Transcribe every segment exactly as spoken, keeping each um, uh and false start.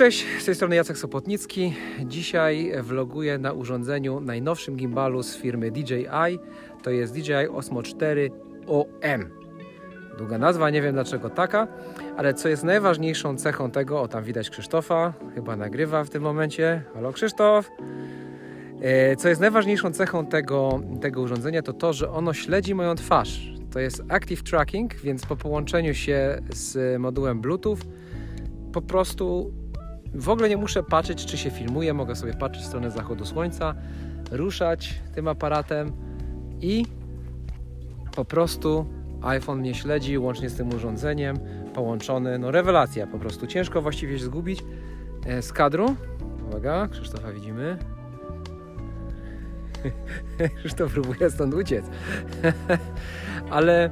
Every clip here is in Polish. Cześć, z tej strony Jacek Sopotnicki. Dzisiaj vloguję na urządzeniu, najnowszym gimbalu z firmy D J I. To jest D J I Osmo cztery O M. Długa nazwa, nie wiem dlaczego taka, ale co jest najważniejszą cechą tego, o tam widać Krzysztofa, chyba nagrywa w tym momencie. Halo Krzysztof! Co jest najważniejszą cechą tego, tego urządzenia, to to, że ono śledzi moją twarz. To jest Active Tracking, więc po połączeniu się z modułem Bluetooth po prostu w ogóle nie muszę patrzeć, czy się filmuje. Mogę sobie patrzeć w stronę zachodu słońca, ruszać tym aparatem i po prostu iPhone mnie śledzi łącznie z tym urządzeniem połączony. No rewelacja, po prostu ciężko właściwie się zgubić z kadru. Uwaga, Krzysztofa widzimy. Krzysztof próbuje stąd uciec. Ale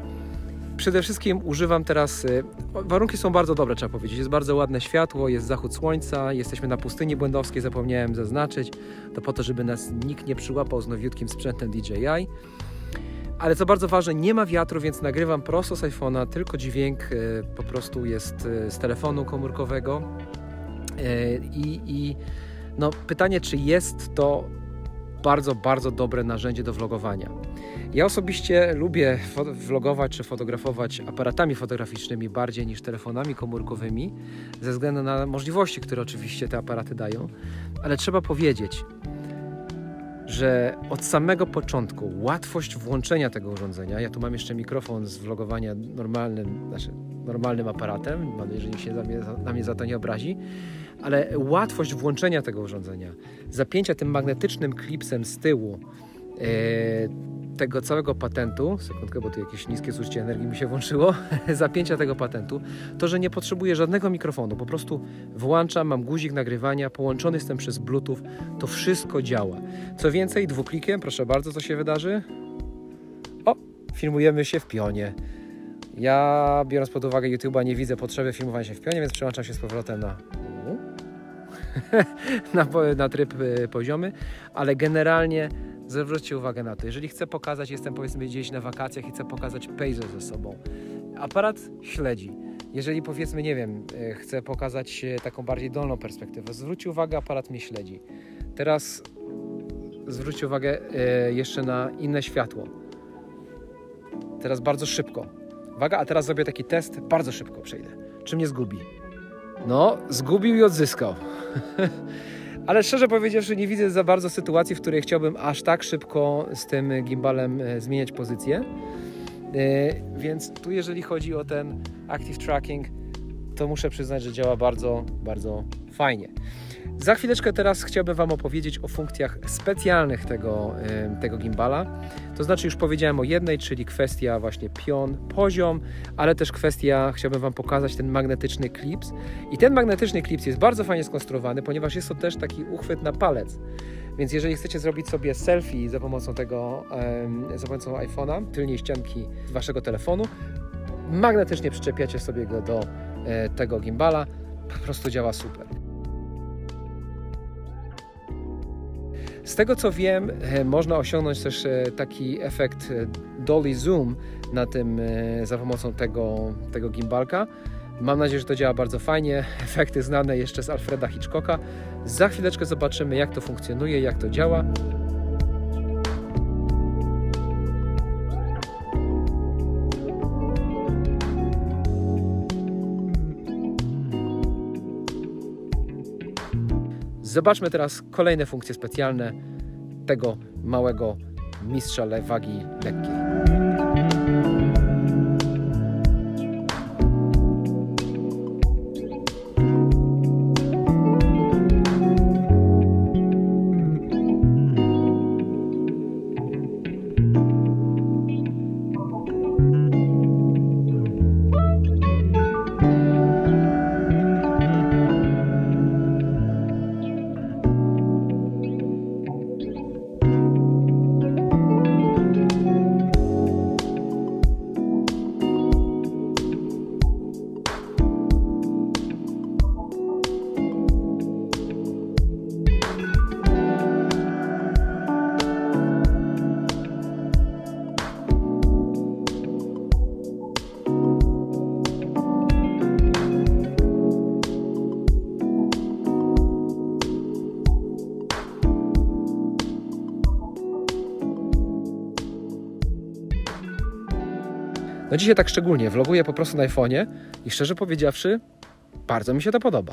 przede wszystkim używam teraz, warunki są bardzo dobre, trzeba powiedzieć, jest bardzo ładne światło, jest zachód słońca, jesteśmy na pustyni błędowskiej, zapomniałem zaznaczyć, to po to, żeby nas nikt nie przyłapał z nowiutkim sprzętem D J I. Ale co bardzo ważne, nie ma wiatru, więc nagrywam prosto z iPhone'a, tylko dźwięk po prostu jest z telefonu komórkowego. I, i no, pytanie, czy jest to bardzo, bardzo dobre narzędzie do vlogowania. Ja osobiście lubię vlogować czy fotografować aparatami fotograficznymi bardziej niż telefonami komórkowymi, ze względu na możliwości, które oczywiście te aparaty dają, ale trzeba powiedzieć, że od samego początku łatwość włączenia tego urządzenia, ja tu mam jeszcze mikrofon z vlogowania normalnym, znaczy normalnym aparatem, mam nadzieję, że nikt się na mnie, na mnie za to nie obrazi, ale łatwość włączenia tego urządzenia, zapięcia tym magnetycznym klipsem z tyłu yy, tego całego patentu, sekundkę, bo tu jakieś niskie zużycie energii mi się włączyło, zapięcia tego patentu, to, że nie potrzebuję żadnego mikrofonu, po prostu włączam, mam guzik nagrywania, połączony jestem przez Bluetooth, to wszystko działa. Co więcej, dwuklikiem, proszę bardzo, co się wydarzy? O, filmujemy się w pionie. Ja, biorąc pod uwagę YouTube'a, nie widzę potrzeby filmowania się w pionie, więc przełączam się z powrotem na na, na tryb poziomy, ale generalnie zwróćcie uwagę na to, jeżeli chcę pokazać, jestem powiedzmy gdzieś na wakacjach i chcę pokazać pejzaż ze sobą, aparat śledzi. Jeżeli powiedzmy, nie wiem, chcę pokazać taką bardziej dolną perspektywę, zwróćcie uwagę, aparat mnie śledzi. Teraz zwróćcie uwagę jeszcze na inne światło. Teraz bardzo szybko. Uwaga, a teraz zrobię taki test, bardzo szybko przejdę. Czy mnie zgubi? No, zgubił i odzyskał. Ale szczerze powiedziawszy, nie widzę za bardzo sytuacji, w której chciałbym aż tak szybko z tym gimbalem zmieniać pozycję. Więc tu jeżeli chodzi o ten Active Tracking, to muszę przyznać, że działa bardzo, bardzo fajnie. Za chwileczkę teraz chciałbym Wam opowiedzieć o funkcjach specjalnych tego, tego gimbala. To znaczy już powiedziałem o jednej, czyli kwestia właśnie pion, poziom, ale też kwestia, chciałbym Wam pokazać ten magnetyczny klips. I ten magnetyczny klips jest bardzo fajnie skonstruowany, ponieważ jest to też taki uchwyt na palec. Więc jeżeli chcecie zrobić sobie selfie za pomocą tego, za pomocą iPhone'a, tylnej ścianki Waszego telefonu, magnetycznie przyczepiacie sobie go do tego gimbala, po prostu działa super. Z tego co wiem, można osiągnąć też taki efekt dolly zoom na tym, za pomocą tego, tego gimbalka. Mam nadzieję, że to działa bardzo fajnie. Efekty znane jeszcze z Alfreda Hitchcocka. Za chwileczkę zobaczymy, jak to funkcjonuje, jak to działa. Zobaczmy teraz kolejne funkcje specjalne tego małego mistrza wagi lekkiej. No dzisiaj tak szczególnie, vloguję po prostu na iPhonie i szczerze powiedziawszy, bardzo mi się to podoba.